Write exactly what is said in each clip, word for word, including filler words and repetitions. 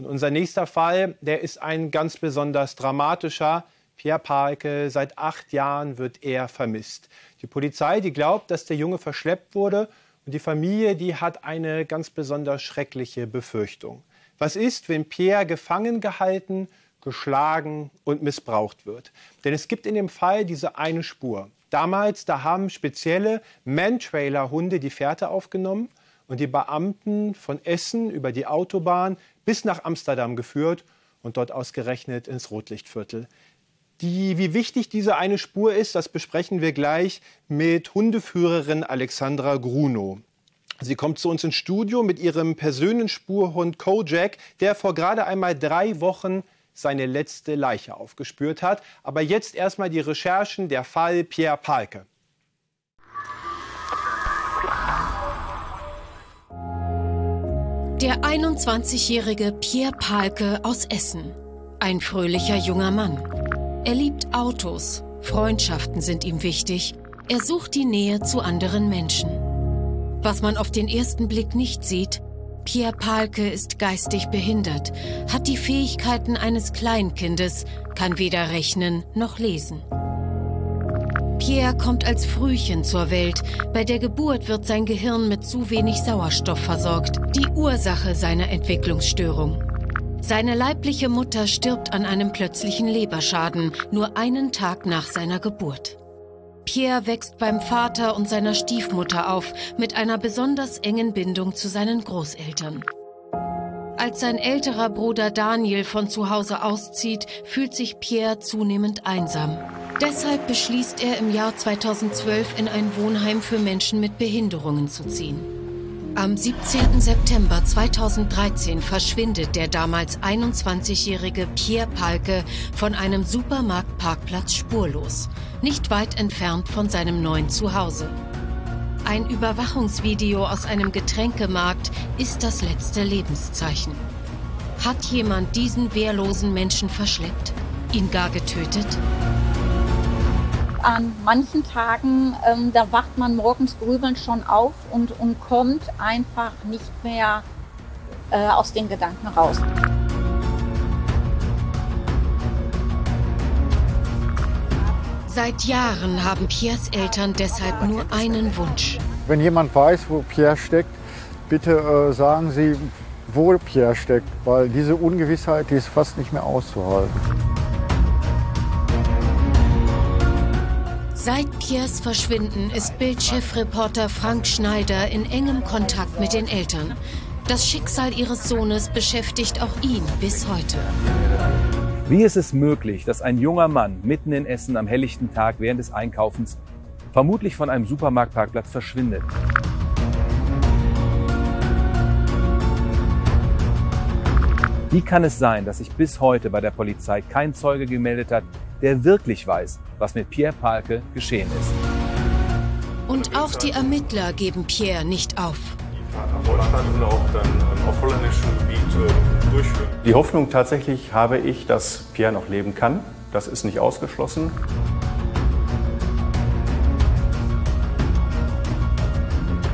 Und unser nächster Fall, der ist ein ganz besonders dramatischer. Pierre Pahlke, seit acht Jahren wird er vermisst. Die Polizei, die glaubt, dass der Junge verschleppt wurde. Und die Familie, die hat eine ganz besonders schreckliche Befürchtung. Was ist, wenn Pierre gefangen gehalten, geschlagen und missbraucht wird? Denn es gibt in dem Fall diese eine Spur. Damals, da haben spezielle Mantrailer-Hunde die Fährte aufgenommen und die Beamten von Essen über die Autobahn bis nach Amsterdam geführt und dort ausgerechnet ins Rotlichtviertel. Die, wie wichtig diese eine Spur ist, das besprechen wir gleich mit Hundeführerin Alexandra Grunow. Sie kommt zu uns ins Studio mit ihrem persönlichen Spurhund Kojak, der vor gerade einmal drei Wochen seine letzte Leiche aufgespürt hat. Aber jetzt erstmal die Recherchen, der Fall Pierre Pahlke. Der einundzwanzigjährige Pierre Pahlke aus Essen. Ein fröhlicher junger Mann. Er liebt Autos, Freundschaften sind ihm wichtig. Er sucht die Nähe zu anderen Menschen. Was man auf den ersten Blick nicht sieht, Pierre Pahlke ist geistig behindert, hat die Fähigkeiten eines Kleinkindes, kann weder rechnen noch lesen. Pierre kommt als Frühchen zur Welt. Bei der Geburt wird sein Gehirn mit zu wenig Sauerstoff versorgt, die Ursache seiner Entwicklungsstörung. Seine leibliche Mutter stirbt an einem plötzlichen Leberschaden, nur einen Tag nach seiner Geburt. Pierre wächst beim Vater und seiner Stiefmutter auf, mit einer besonders engen Bindung zu seinen Großeltern. Als sein älterer Bruder Daniel von zu Hause auszieht, fühlt sich Pierre zunehmend einsam. Deshalb beschließt er, im Jahr zweitausendzwölf in ein Wohnheim für Menschen mit Behinderungen zu ziehen. Am siebzehnten September zweitausenddreizehn verschwindet der damals einundzwanzigjährige Pierre Pahlke von einem Supermarktparkplatz spurlos, nicht weit entfernt von seinem neuen Zuhause. Ein Überwachungsvideo aus einem Getränkemarkt ist das letzte Lebenszeichen. Hat jemand diesen wehrlosen Menschen verschleppt? Ihn gar getötet? An manchen Tagen, ähm, da wacht man morgens grübelnd schon auf und, und kommt einfach nicht mehr äh, aus den Gedanken raus. Seit Jahren haben Pierres Eltern deshalb nur einen Wunsch. Wenn jemand weiß, wo Pierre steckt, bitte äh, sagen Sie, wo Pierre steckt, weil diese Ungewissheit, die ist fast nicht mehr auszuhalten. Seit Pierres Verschwinden ist BILD-Chefreporter Frank Schneider in engem Kontakt mit den Eltern. Das Schicksal ihres Sohnes beschäftigt auch ihn bis heute. Wie ist es möglich, dass ein junger Mann mitten in Essen am helllichten Tag während des Einkaufens vermutlich von einem Supermarktparkplatz verschwindet? Wie kann es sein, dass sich bis heute bei der Polizei kein Zeuge gemeldet hat, der wirklich weiß, was mit Pierre Pahlke geschehen ist? Und auch die Ermittler geben Pierre nicht auf. Die Hoffnung tatsächlich habe ich, dass Pierre noch leben kann. Das ist nicht ausgeschlossen.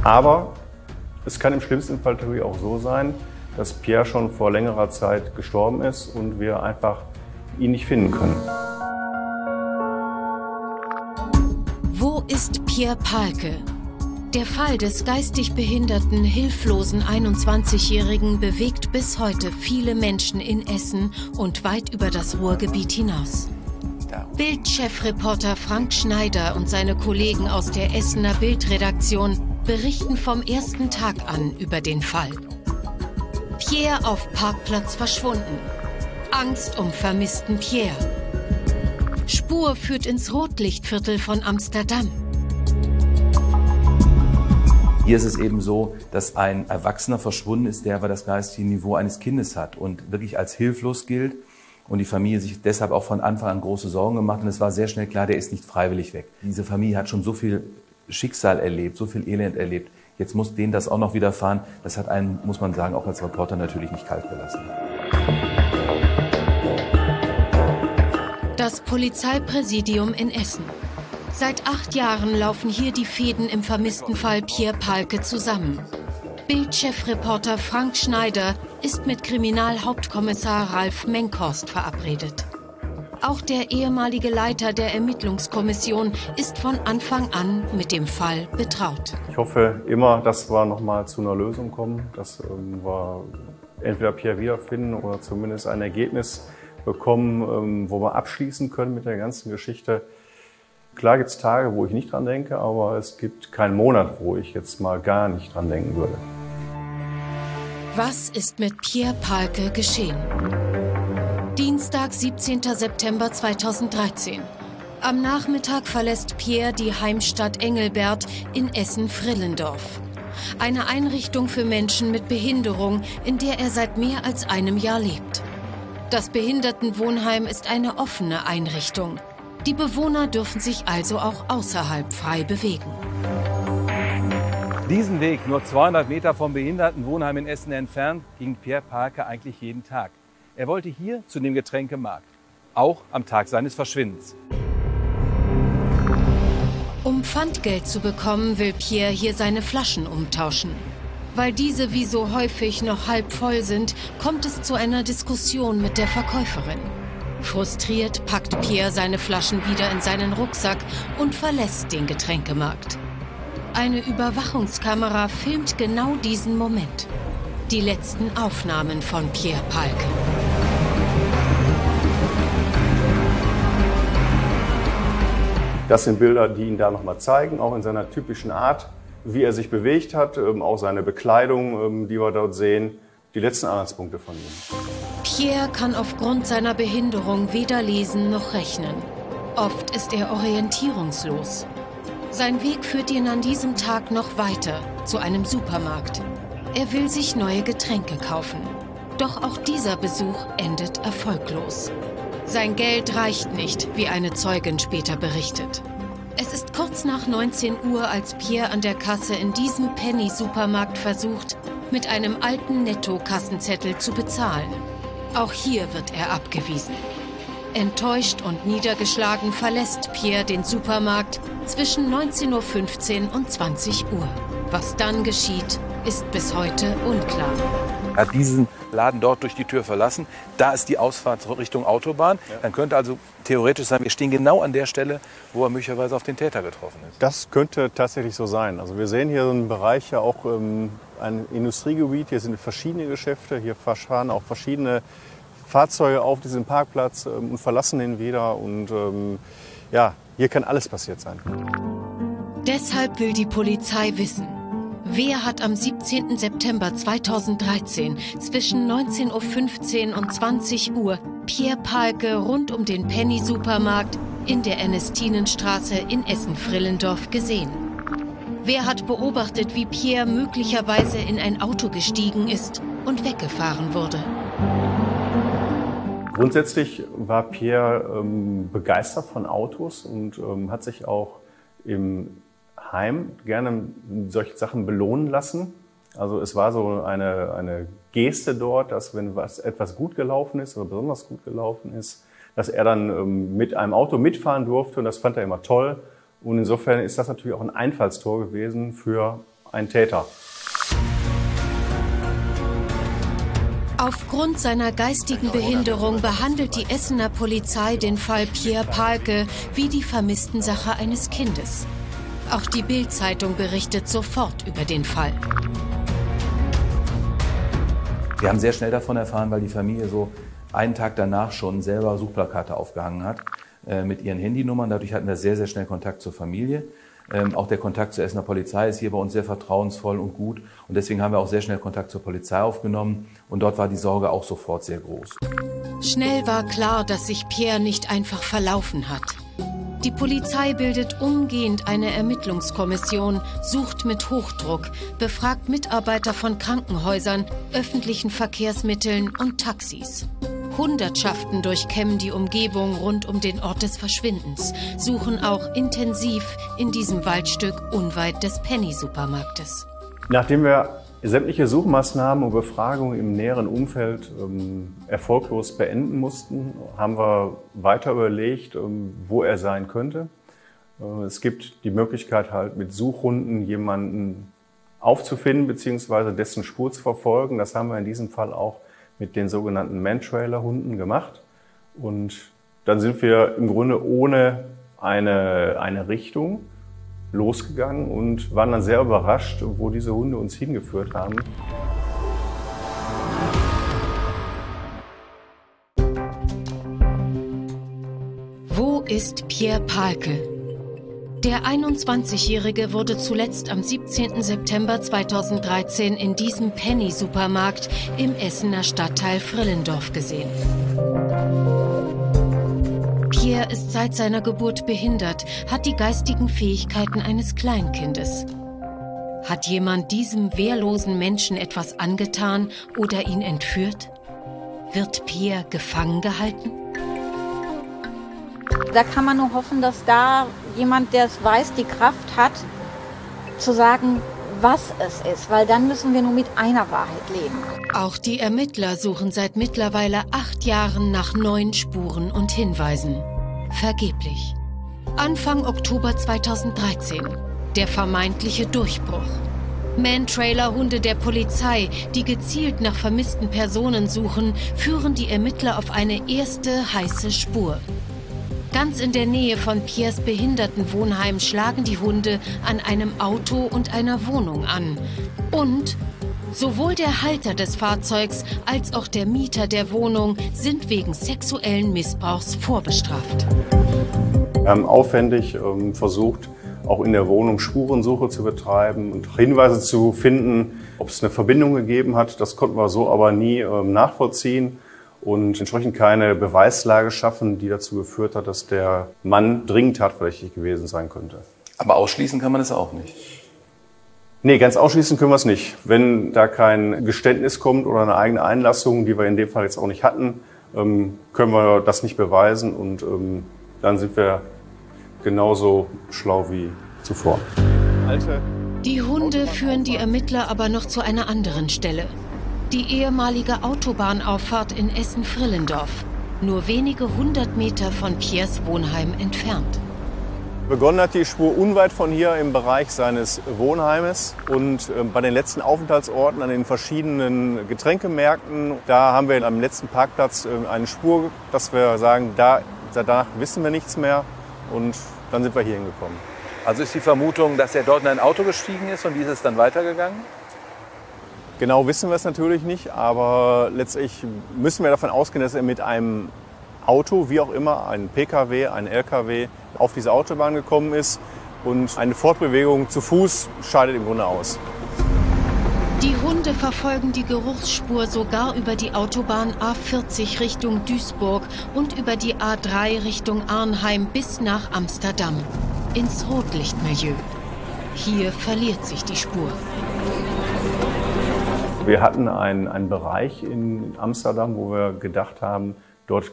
Aber es kann im schlimmsten Fall natürlich auch so sein, dass Pierre schon vor längerer Zeit gestorben ist und wir einfach ihn nicht finden können. Wo ist Pierre Pahlke? Der Fall des geistig behinderten, hilflosen einundzwanzigjährigen bewegt bis heute viele Menschen in Essen und weit über das Ruhrgebiet hinaus. BILD-Chefreporter Frank Schneider und seine Kollegen aus der Essener BILD-Redaktion berichten vom ersten Tag an über den Fall. Pierre auf Parkplatz verschwunden. Angst um vermissten Pierre. Spur führt ins Rotlichtviertel von Amsterdam. Hier ist es eben so, dass ein Erwachsener verschwunden ist, der aber das geistige Niveau eines Kindes hat und wirklich als hilflos gilt. Und die Familie sich deshalb auch von Anfang an große Sorgen gemacht. Und es war sehr schnell klar, der ist nicht freiwillig weg. Diese Familie hat schon so viel Schicksal erlebt, so viel Elend erlebt. Jetzt muss denen das auch noch widerfahren. Das hat einen, muss man sagen, auch als Reporter natürlich nicht kalt gelassen. Das Polizeipräsidium in Essen. Seit acht Jahren laufen hier die Fäden im vermissten Fall Pierre Pahlke zusammen. BILD-Chefreporter Frank Schneider ist mit Kriminalhauptkommissar Ralf Menkhorst verabredet. Auch der ehemalige Leiter der Ermittlungskommission ist von Anfang an mit dem Fall betraut. Ich hoffe immer, dass wir noch mal zu einer Lösung kommen, dass wir entweder Pierre wiederfinden oder zumindest ein Ergebnis bekommen, wo wir abschließen können mit der ganzen Geschichte. Klar gibt es Tage, wo ich nicht dran denke, aber es gibt keinen Monat, wo ich jetzt mal gar nicht dran denken würde. Was ist mit Pierre Pahlke geschehen? Dienstag, siebzehnter September zweitausenddreizehn. Am Nachmittag verlässt Pierre die Heimstatt Engelbert in Essen-Frillendorf. Eine Einrichtung für Menschen mit Behinderung, in der er seit mehr als einem Jahr lebt. Das Behindertenwohnheim ist eine offene Einrichtung. Die Bewohner dürfen sich also auch außerhalb frei bewegen. Diesen Weg, nur zweihundert Meter vom Behindertenwohnheim in Essen entfernt, ging Pierre Pahlke eigentlich jeden Tag. Er wollte hier zu dem Getränkemarkt, auch am Tag seines Verschwindens. Um Pfandgeld zu bekommen, will Pierre hier seine Flaschen umtauschen. Weil diese wie so häufig noch halb voll sind, kommt es zu einer Diskussion mit der Verkäuferin. Frustriert packt Pierre seine Flaschen wieder in seinen Rucksack und verlässt den Getränkemarkt. Eine Überwachungskamera filmt genau diesen Moment. Die letzten Aufnahmen von Pierre Pahlke. Das sind Bilder, die ihn da nochmal zeigen, auch in seiner typischen Art, wie er sich bewegt hat, auch seine Bekleidung, die wir dort sehen. Die letzten Anhaltspunkte von ihm. Pierre kann aufgrund seiner Behinderung weder lesen noch rechnen. Oft ist er orientierungslos. Sein Weg führt ihn an diesem Tag noch weiter, zu einem Supermarkt. Er will sich neue Getränke kaufen. Doch auch dieser Besuch endet erfolglos. Sein Geld reicht nicht, wie eine Zeugin später berichtet. Es ist kurz nach neunzehn Uhr, als Pierre an der Kasse in diesem Penny-Supermarkt versucht, mit einem alten Netto-Kassenzettel zu bezahlen. Auch hier wird er abgewiesen. Enttäuscht und niedergeschlagen verlässt Pierre den Supermarkt zwischen neunzehn Uhr fünfzehn und zwanzig Uhr. Was dann geschieht, ist bis heute unklar. Er hat diesen Laden dort durch die Tür verlassen. Da ist die Ausfahrt Richtung Autobahn. Ja. Dann könnte also theoretisch sein, wir stehen genau an der Stelle, wo er möglicherweise auf den Täter getroffen ist. Das könnte tatsächlich so sein. Also wir sehen hier so einen Bereich, ja auch ähm, ein Industriegebiet. Hier sind verschiedene Geschäfte. Hier fahren auch verschiedene Fahrzeuge auf diesen Parkplatz ähm, und verlassen den wieder. Und ähm, ja, hier kann alles passiert sein. Deshalb will die Polizei wissen, wer hat am siebzehnten September zweitausenddreizehn zwischen neunzehn Uhr fünfzehn und zwanzig Uhr Pierre Pahlke rund um den Penny-Supermarkt in der Ernestinenstraße in Essen-Frillendorf gesehen? Wer hat beobachtet, wie Pierre möglicherweise in ein Auto gestiegen ist und weggefahren wurde? Grundsätzlich war Pierre ähm, begeistert von Autos und ähm, hat sich auch im Heim gerne solche Sachen belohnen lassen. Also es war so eine, eine Geste dort, dass wenn was, etwas gut gelaufen ist oder besonders gut gelaufen ist, dass er dann ähm, mit einem Auto mitfahren durfte und das fand er immer toll. Und insofern ist das natürlich auch ein Einfallstor gewesen für einen Täter. Aufgrund seiner geistigen Behinderung behandelt die Essener Polizei den Fall Pierre Pahlke wie die Vermisstensache eines Kindes. Auch die BILD-Zeitung berichtet sofort über den Fall. Wir haben sehr schnell davon erfahren, weil die Familie so einen Tag danach schon selber Suchplakate aufgehangen hat äh, mit ihren Handynummern. Dadurch hatten wir sehr, sehr schnell Kontakt zur Familie. Ähm, auch der Kontakt zur Essener Polizei ist hier bei uns sehr vertrauensvoll und gut. Und deswegen haben wir auch sehr schnell Kontakt zur Polizei aufgenommen. Und dort war die Sorge auch sofort sehr groß. Schnell war klar, dass sich Pierre nicht einfach verlaufen hat. Die Polizei bildet umgehend eine Ermittlungskommission, sucht mit Hochdruck, befragt Mitarbeiter von Krankenhäusern, öffentlichen Verkehrsmitteln und Taxis. Hundertschaften durchkämmen die Umgebung rund um den Ort des Verschwindens, suchen auch intensiv in diesem Waldstück unweit des Penny-Supermarktes. Nachdem wir sämtliche Suchmaßnahmen und Befragungen im näheren Umfeld ähm, erfolglos beenden mussten, haben wir weiter überlegt, ähm, wo er sein könnte. Äh, es gibt die Möglichkeit, halt mit Suchhunden jemanden aufzufinden bzw. dessen Spur zu verfolgen. Das haben wir in diesem Fall auch mit den sogenannten Mantrailer-Hunden gemacht. Und dann sind wir im Grunde ohne eine, eine Richtung losgegangen und waren dann sehr überrascht, wo diese Hunde uns hingeführt haben. Wo ist Pierre Pahlke? Der einundzwanzigjährige wurde zuletzt am siebzehnten September zweitausenddreizehn in diesem Penny-Supermarkt im Essener Stadtteil Frillendorf gesehen. Pierre ist seit seiner Geburt behindert, hat die geistigen Fähigkeiten eines Kleinkindes. Hat jemand diesem wehrlosen Menschen etwas angetan oder ihn entführt? Wird Pierre gefangen gehalten? Da kann man nur hoffen, dass da jemand, der es weiß, die Kraft hat, zu sagen, was es ist, weil dann müssen wir nur mit einer Wahrheit leben. Auch die Ermittler suchen seit mittlerweile acht Jahren nach neuen Spuren und Hinweisen. Vergeblich. Anfang Oktober zweitausenddreizehn, der vermeintliche Durchbruch. Mantrailer-Hunde der Polizei, die gezielt nach vermissten Personen suchen, führen die Ermittler auf eine erste heiße Spur. Ganz in der Nähe von Pierres Behindertenwohnheim schlagen die Hunde an einem Auto und einer Wohnung an. Und sowohl der Halter des Fahrzeugs als auch der Mieter der Wohnung sind wegen sexuellen Missbrauchs vorbestraft. Wir haben aufwendig ähm, versucht, auch in der Wohnung Spurensuche zu betreiben und Hinweise zu finden, ob es eine Verbindung gegeben hat. Das konnten wir so aber nie ähm, nachvollziehen. Und entsprechend keine Beweislage schaffen, die dazu geführt hat, dass der Mann dringend tatverdächtig gewesen sein könnte. Aber ausschließen kann man es auch nicht? Nee, ganz ausschließen können wir es nicht. Wenn da kein Geständnis kommt oder eine eigene Einlassung, die wir in dem Fall jetzt auch nicht hatten, können wir das nicht beweisen. Und dann sind wir genauso schlau wie zuvor. Die Hunde führen die Ermittler aber noch zu einer anderen Stelle. Die ehemalige Autobahnauffahrt in Essen-Frillendorf, nur wenige hundert Meter von Pierres Wohnheim entfernt. Begonnen hat die Spur unweit von hier im Bereich seines Wohnheimes und bei den letzten Aufenthaltsorten an den verschiedenen Getränkemärkten. Da haben wir am letzten Parkplatz eine Spur, dass wir sagen, da, danach wissen wir nichts mehr und dann sind wir hier hingekommen. Also ist die Vermutung, dass er dort in ein Auto gestiegen ist und wie ist es dann weitergegangen? Genau wissen wir es natürlich nicht, aber letztlich müssen wir davon ausgehen, dass er mit einem Auto, wie auch immer, einen P K W, einen L K W, auf diese Autobahn gekommen ist. Und eine Fortbewegung zu Fuß scheidet im Grunde aus. Die Hunde verfolgen die Geruchsspur sogar über die Autobahn A vierzig Richtung Duisburg und über die A drei Richtung Arnheim bis nach Amsterdam, ins Rotlichtmilieu. Hier verliert sich die Spur. Wir hatten einen, einen Bereich in Amsterdam, wo wir gedacht haben, dort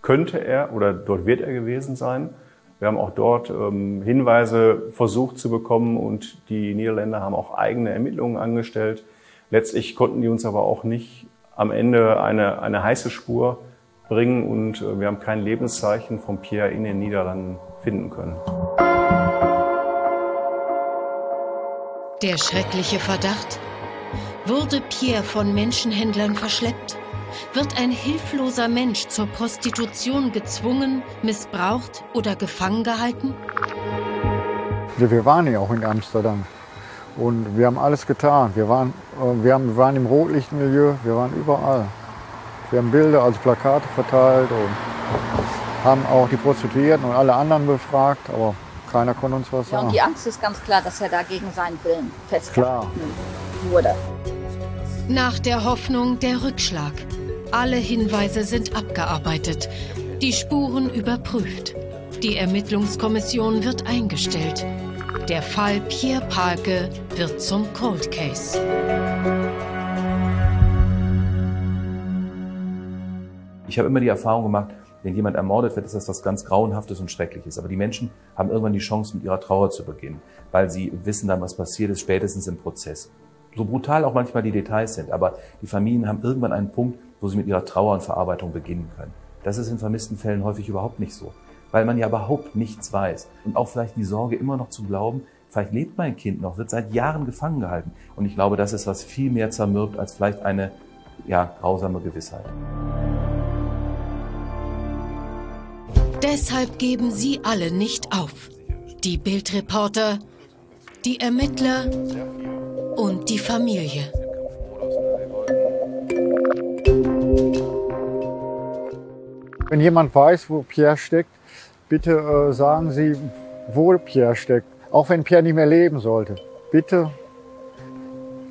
könnte er oder dort wird er gewesen sein. Wir haben auch dort ähm, Hinweise versucht zu bekommen und die Niederländer haben auch eigene Ermittlungen angestellt. Letztlich konnten die uns aber auch nicht am Ende eine, eine heiße Spur bringen und äh, wir haben kein Lebenszeichen von Pierre in den Niederlanden finden können. Der schreckliche Verdacht? Wurde Pierre von Menschenhändlern verschleppt? Wird ein hilfloser Mensch zur Prostitution gezwungen, missbraucht oder gefangen gehalten? Wir waren ja auch in Amsterdam und wir haben alles getan. Wir waren, wir haben, wir waren im Rotlichtmilieu, wir waren überall. Wir haben Bilder, also Plakate verteilt und haben auch die Prostituierten und alle anderen befragt, aber keiner konnte uns was sagen. Ja, und die Angst ist ganz klar, dass er dagegen seinen Willen festgehalten wurde. Nach der Hoffnung der Rückschlag. Alle Hinweise sind abgearbeitet, die Spuren überprüft. Die Ermittlungskommission wird eingestellt. Der Fall Pierre Pahlke wird zum Cold Case. Ich habe immer die Erfahrung gemacht, wenn jemand ermordet wird, ist das was ganz Grauenhaftes und Schreckliches. Aber die Menschen haben irgendwann die Chance, mit ihrer Trauer zu beginnen, weil sie wissen dann, was passiert ist, spätestens im Prozess. So brutal auch manchmal die Details sind, aber die Familien haben irgendwann einen Punkt, wo sie mit ihrer Trauer und Verarbeitung beginnen können. Das ist in vermissten Fällen häufig überhaupt nicht so, weil man ja überhaupt nichts weiß. Und auch vielleicht die Sorge, immer noch zu glauben, vielleicht lebt mein Kind noch, wird seit Jahren gefangen gehalten. Und ich glaube, das ist was viel mehr zermürbt als vielleicht eine ja, grausamer Gewissheit. Deshalb geben sie alle nicht auf. Die BILD-Reporter, die Ermittler und die Familie. Wenn jemand weiß, wo Pierre steckt, bitte äh, sagen Sie, wo Pierre steckt. Auch wenn Pierre nicht mehr leben sollte. Bitte.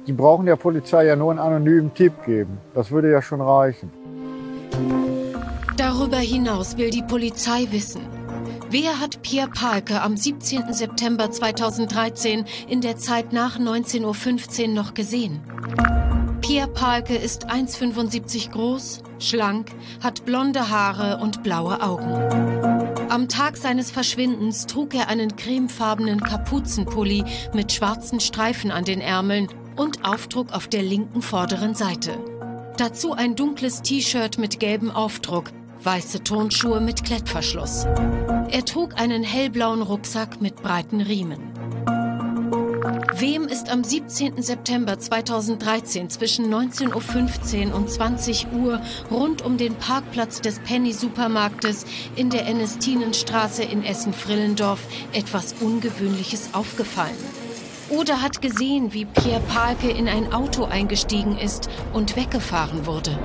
Die brauchen der Polizei ja nur einen anonymen Tipp geben. Das würde ja schon reichen. Darüber hinaus will die Polizei wissen, wer hat Pierre Pahlke am siebzehnten September zweitausenddreizehn in der Zeit nach neunzehn Uhr fünfzehn noch gesehen? Pierre Pahlke ist eins Komma fünfundsiebzig groß, schlank, hat blonde Haare und blaue Augen. Am Tag seines Verschwindens trug er einen cremefarbenen Kapuzenpulli mit schwarzen Streifen an den Ärmeln und Aufdruck auf der linken vorderen Seite. Dazu ein dunkles T-Shirt mit gelbem Aufdruck, weiße Turnschuhe mit Klettverschluss. Er trug einen hellblauen Rucksack mit breiten Riemen. Wem ist am siebzehnten September zweitausenddreizehn zwischen neunzehn Uhr fünfzehn und zwanzig Uhr rund um den Parkplatz des Penny-Supermarktes in der Ernestinenstraße in Essen-Frillendorf etwas Ungewöhnliches aufgefallen? Oder hat gesehen, wie Pierre Pahlke in ein Auto eingestiegen ist und weggefahren wurde?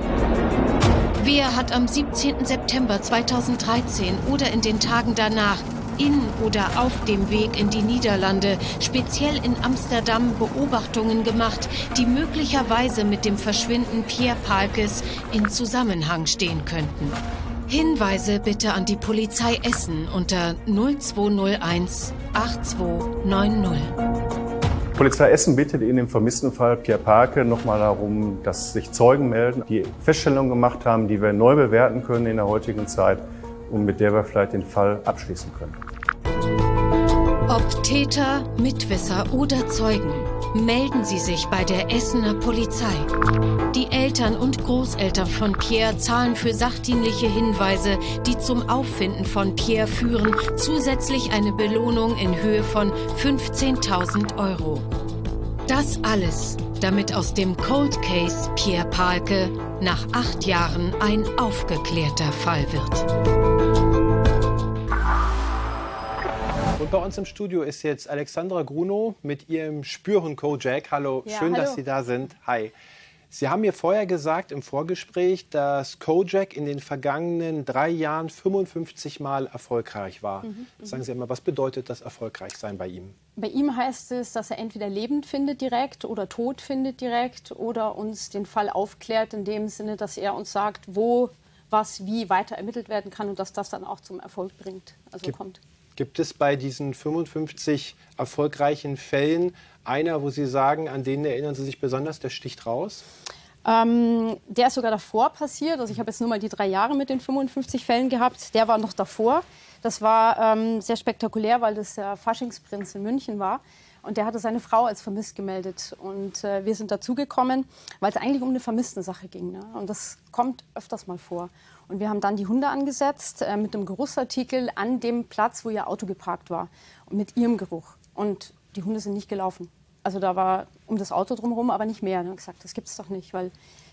Wer hat am siebzehnten September zweitausenddreizehn oder in den Tagen danach in oder auf dem Weg in die Niederlande, speziell in Amsterdam, Beobachtungen gemacht, die möglicherweise mit dem Verschwinden Pierre Pahlkes in Zusammenhang stehen könnten? Hinweise bitte an die Polizei Essen unter null zwei null eins acht zwei neun null. Polizei Essen bittet in dem vermissten Fall Pierre Pahlke nochmal darum, dass sich Zeugen melden, die Feststellungen gemacht haben, die wir neu bewerten können in der heutigen Zeit und mit der wir vielleicht den Fall abschließen können. Ob Täter, Mitwisser oder Zeugen, melden Sie sich bei der Essener Polizei. Die Eltern und Großeltern von Pierre zahlen für sachdienliche Hinweise, die zum Auffinden von Pierre führen, zusätzlich eine Belohnung in Höhe von fünfzehntausend Euro. Das alles, damit aus dem Cold Case Pierre Pahlke nach acht Jahren ein aufgeklärter Fall wird. Und bei uns im Studio ist jetzt Alexandra Grunow mit ihrem Spürhund Kojak. Hallo, ja, schön, hallo. dass Sie da sind. Hi. Sie haben mir vorher gesagt im Vorgespräch, dass Kojak in den vergangenen drei Jahren fünfundfünfzig Mal erfolgreich war. Mhm, Sagen Sie einmal, was bedeutet das Erfolgreichsein bei ihm? Bei ihm heißt es, dass er entweder lebend findet direkt oder tot findet direkt oder uns den Fall aufklärt in dem Sinne, dass er uns sagt, wo, was, wie weiter ermittelt werden kann und dass das dann auch zum Erfolg bringt, also gibt, kommt. Gibt es bei diesen fünfundfünfzig erfolgreichen Fällen einer, wo Sie sagen, an denen erinnern Sie sich besonders, der sticht raus? Ähm, der ist sogar davor passiert. Also ich habe jetzt nur mal die drei Jahre mit den fünfundfünfzig Fällen gehabt. Der war noch davor. Das war ähm, sehr spektakulär, weil das der Faschingsprinz in München war. Und der hatte seine Frau als vermisst gemeldet. Und äh, wir sind dazugekommen, weil es eigentlich um eine Vermisstensache ging. Ne? Und das kommt öfters mal vor. Und wir haben dann die Hunde angesetzt äh, mit einem Geruchsartikel an dem Platz, wo ihr Auto geparkt war. Und mit ihrem Geruch. Und die Hunde sind nicht gelaufen. Also da war um das Auto drumherum, aber nicht mehr. Dann habe ich gesagt, das gibt es doch nicht, weil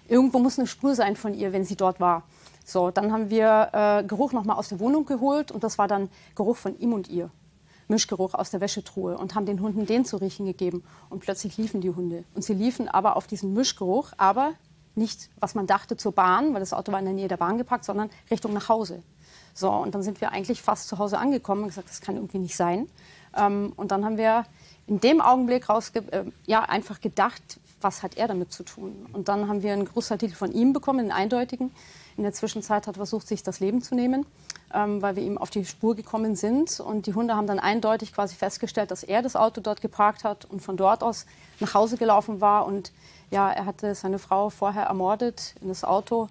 irgendwo muss eine Spur sein von ihr, wenn sie dort war. So, dann haben wir äh, Geruch nochmal aus der Wohnung geholt und das war dann Geruch von ihm und ihr. Mischgeruch aus der Wäschetruhe und haben den Hunden den zu riechen gegeben. Und plötzlich liefen die Hunde. Und sie liefen aber auf diesen Mischgeruch, aber nicht, was man dachte, zur Bahn, weil das Auto war in der Nähe der Bahn geparkt, sondern Richtung nach Hause. So, und dann sind wir eigentlich fast zu Hause angekommen und gesagt, das kann irgendwie nicht sein. Ähm, und dann haben wir in dem Augenblick rausge äh, ja, einfach gedacht, was hat er damit zu tun? Und dann haben wir einen Großartikel von ihm bekommen, einen eindeutigen. In der Zwischenzeit hat er versucht, sich das Leben zu nehmen, ähm, weil wir ihm auf die Spur gekommen sind. Und die Hunde haben dann eindeutig quasi festgestellt, dass er das Auto dort geparkt hat und von dort aus nach Hause gelaufen war. Und ja, er hatte seine Frau vorher ermordet, in das Auto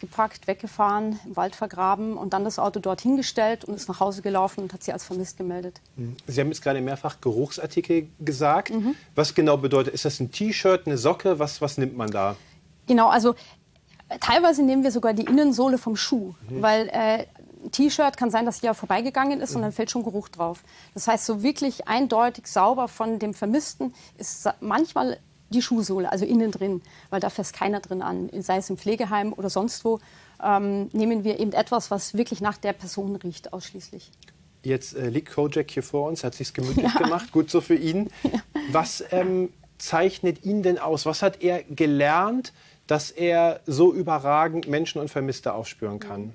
gepackt, weggefahren, im Wald vergraben und dann das Auto dorthin gestellt und ist nach Hause gelaufen und hat sie als vermisst gemeldet. Sie haben jetzt gerade mehrfach Geruchsartikel gesagt. Mhm. Was genau bedeutet, ist das ein T-Shirt, eine Socke, was, was nimmt man da? Genau, also teilweise nehmen wir sogar die Innensohle vom Schuh, mhm. weil äh, ein T-Shirt kann sein, dass sie ja vorbeigegangen ist mhm. und dann fällt schon Geruch drauf. Das heißt, so wirklich eindeutig sauber von dem Vermissten ist manchmal die Schuhsohle, also innen drin, weil da fässt keiner drin an, sei es im Pflegeheim oder sonst wo, ähm, nehmen wir eben etwas, was wirklich nach der Person riecht ausschließlich. Jetzt äh, liegt Kojak hier vor uns, hat sich's gemütlich ja. gemacht, gut so für ihn. Ja. Was ähm, zeichnet ihn denn aus? Was hat er gelernt, dass er so überragend Menschen und Vermisste aufspüren kann?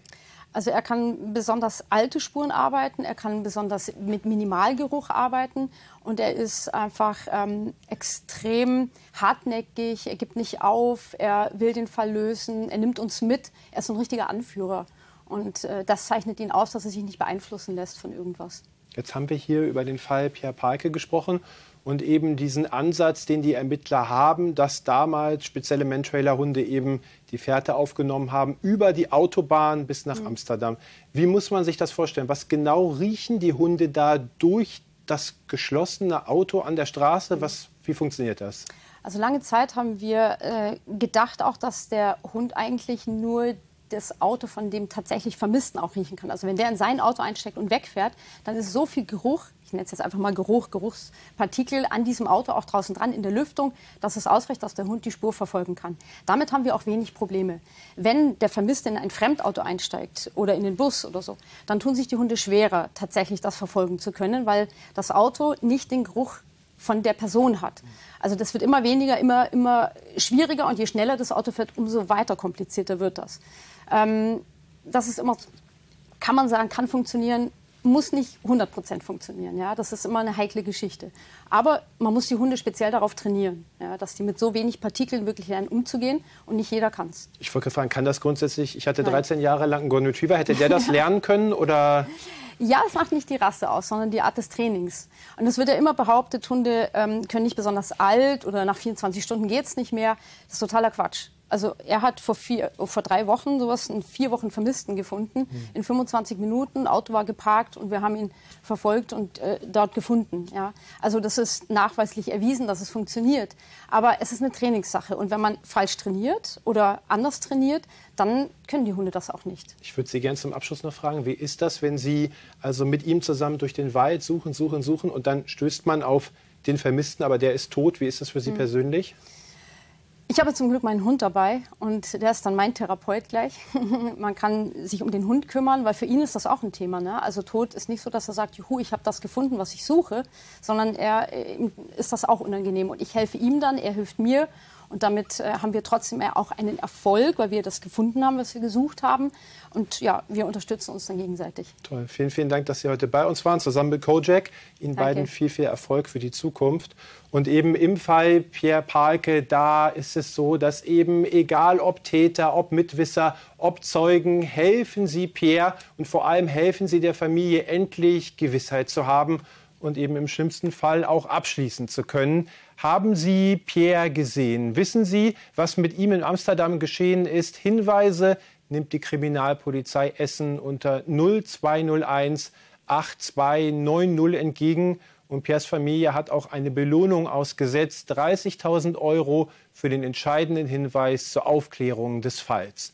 Also er kann besonders alte Spuren arbeiten, er kann besonders mit Minimalgeruch arbeiten und er ist einfach ähm, extrem hartnäckig, er gibt nicht auf, er will den Fall lösen, er nimmt uns mit, er ist ein richtiger Anführer. Und äh, das zeichnet ihn aus, dass er sich nicht beeinflussen lässt von irgendwas. Jetzt haben wir hier über den Fall Pierre Pahlke gesprochen und eben diesen Ansatz, den die Ermittler haben, dass damals spezielle Mantrailer-Hunde eben die Fährte aufgenommen haben, über die Autobahn bis nach mhm. Amsterdam. Wie muss man sich das vorstellen? Was genau riechen die Hunde da durch das geschlossene Auto an der Straße? Was, wie funktioniert das? Also lange Zeit haben wir äh, gedacht auch, dass der Hund eigentlich nur das Auto von dem tatsächlich Vermissten auch riechen kann. Also wenn der in sein Auto einsteckt und wegfährt, dann ist so viel Geruch, ich nenne es jetzt einfach mal Geruch, Geruchspartikel an diesem Auto auch draußen dran in der Lüftung, dass es ausreicht, dass der Hund die Spur verfolgen kann. Damit haben wir auch wenig Probleme. Wenn der Vermisste in ein Fremdauto einsteigt oder in den Bus oder so, dann tun sich die Hunde schwerer, tatsächlich das verfolgen zu können, weil das Auto nicht den Geruch von der Person hat. Also das wird immer weniger, immer, immer schwieriger und je schneller das Auto fährt, umso weiter komplizierter wird das. Ähm, das ist immer, kann man sagen, kann funktionieren, muss nicht hundert Prozent funktionieren. Ja? Das ist immer eine heikle Geschichte. Aber man muss die Hunde speziell darauf trainieren, ja? Dass die mit so wenig Partikeln wirklich lernen, umzugehen. Und nicht jeder kann es. Ich wollte fragen, kann das grundsätzlich, ich hatte dreizehn Nein. Jahre lang einen Golden Retriever, hätte der das lernen können? Oder? Ja, es macht nicht die Rasse aus, sondern die Art des Trainings. Und es wird ja immer behauptet, Hunde ähm, können nicht besonders alt oder nach vierundzwanzig Stunden geht es nicht mehr. Das ist totaler Quatsch. Also er hat vor, vier, vor drei Wochen sowas, einen vier Wochen Vermissten gefunden, mhm. in fünfundzwanzig Minuten, Auto war geparkt und wir haben ihn verfolgt und äh, dort gefunden. Ja. Also das ist nachweislich erwiesen, dass es funktioniert. Aber es ist eine Trainingssache und wenn man falsch trainiert oder anders trainiert, dann können die Hunde das auch nicht. Ich würde Sie gerne zum Abschluss noch fragen, wie ist das, wenn Sie also mit ihm zusammen durch den Wald suchen, suchen, suchen und dann stößt man auf den Vermissten, aber der ist tot. Wie ist das für Sie mhm. persönlich? Ich habe zum Glück meinen Hund dabei und der ist dann mein Therapeut gleich. Man kann sich um den Hund kümmern, weil für ihn ist das auch ein Thema. Ne? Also Tod ist nicht so, dass er sagt, juhu, ich habe das gefunden, was ich suche, sondern er ist das auch unangenehm. Und ich helfe ihm dann, er hilft mir und damit äh, haben wir trotzdem auch einen Erfolg, weil wir das gefunden haben, was wir gesucht haben. Und ja, wir unterstützen uns dann gegenseitig. Toll, vielen, vielen Dank, dass Sie heute bei uns waren, zusammen mit Kojak. Ihnen Danke. Beiden viel, viel Erfolg für die Zukunft. Und eben im Fall Pierre Pahlke, da ist es so, dass eben egal ob Täter, ob Mitwisser, ob Zeugen, helfen Sie Pierre und vor allem helfen Sie der Familie, endlich Gewissheit zu haben und eben im schlimmsten Fall auch abschließen zu können. Haben Sie Pierre gesehen? Wissen Sie, was mit ihm in Amsterdam geschehen ist? Hinweise nimmt die Kriminalpolizei Essen unter null zwei null eins, acht zwei neun null entgegen. Und Pierres Familie hat auch eine Belohnung ausgesetzt, dreißigtausend Euro für den entscheidenden Hinweis zur Aufklärung des Falls.